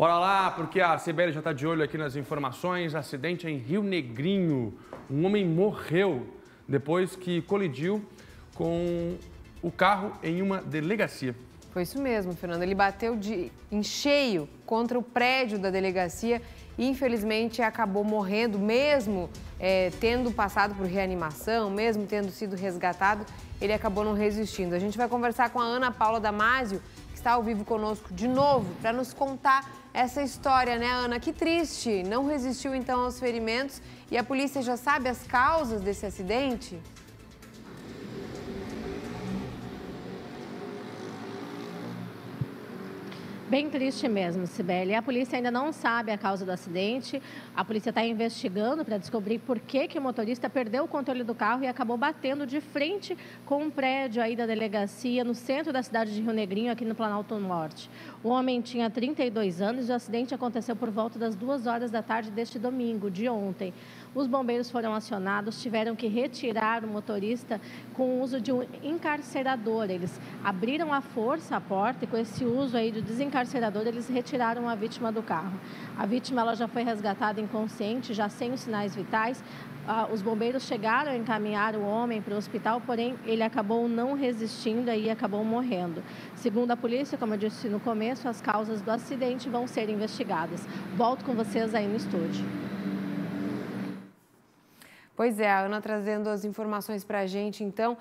Bora lá, porque a Sibeli já está de olho aqui nas informações. Acidente em Rio Negrinho. Um homem morreu depois que colidiu com o carro em uma delegacia. Foi isso mesmo, Fernando. Ele bateu em cheio contra o prédio da delegacia e, infelizmente, acabou morrendo, mesmo tendo passado por reanimação, mesmo tendo sido resgatado, ele acabou não resistindo. A gente vai conversar com a Ana Paula Damásio, que está ao vivo conosco de novo, para nos contar essa história, né, Ana? Que triste, não resistiu, então, aos ferimentos. E a polícia já sabe as causas desse acidente? Bem triste mesmo, Sibeli. A polícia ainda não sabe a causa do acidente. A polícia está investigando para descobrir por que o motorista perdeu o controle do carro e acabou batendo de frente com um prédio aí da delegacia no centro da cidade de Rio Negrinho, aqui no Planalto Norte. O homem tinha 32 anos e o acidente aconteceu por volta das 2h da tarde deste domingo, de ontem. Os bombeiros foram acionados, tiveram que retirar o motorista com o uso de um encarcerador. Eles abriram à força a porta e com esse uso aí de desencarcerador, eles retiraram a vítima do carro. A vítima ela já foi resgatada inconsciente, já sem os sinais vitais. Os bombeiros chegaram a encaminhar o homem para o hospital, porém ele acabou não resistindo e acabou morrendo. Segundo a polícia, como eu disse no começo, as causas do acidente vão ser investigadas. Volto com vocês aí no estúdio. Pois é, a Ana trazendo as informações para a gente, então.